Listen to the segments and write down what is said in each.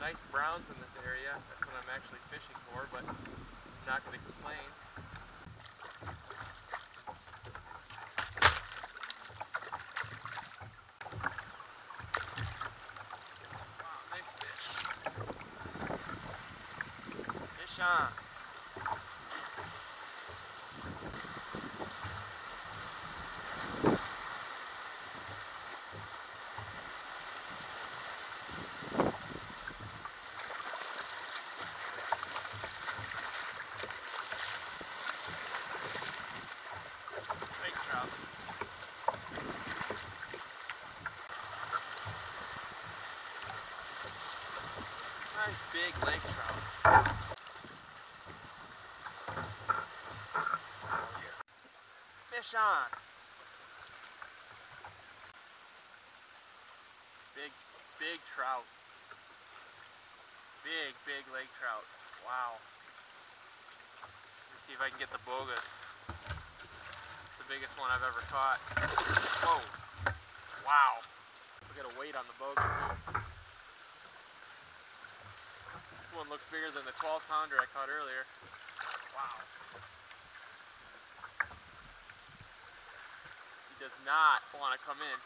Nice browns in this area, that's what I'm actually fishing for, but I'm not going to complain. Wow, nice fish. Fish on. Nice big lake trout. Fish on. Big trout. Big lake trout. Wow. Let's see if I can get the bogus. It's the biggest one I've ever caught. Whoa. Wow. We got a weight on the bogus too. This one looks bigger than the 12-pounder I caught earlier. Wow. He does not want to come in.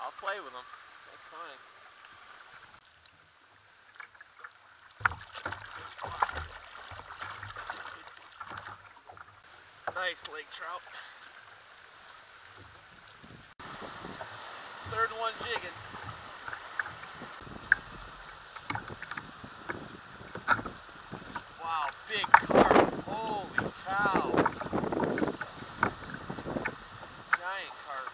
I'll play with him. That's fine. Nice lake trout. Third one jigging. Big carp, holy cow. Giant carp.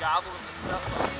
gobbling the stuff up.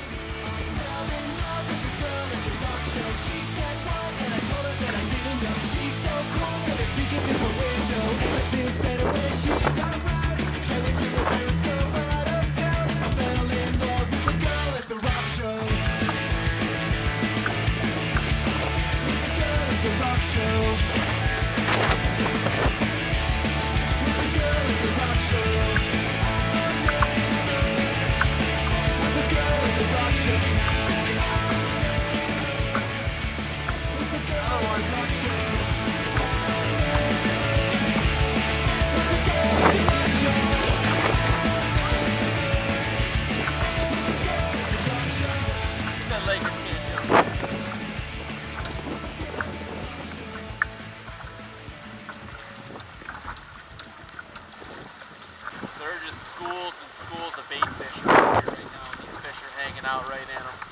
Schools and schools of bait fish right here right now. These fish are hanging out right in them.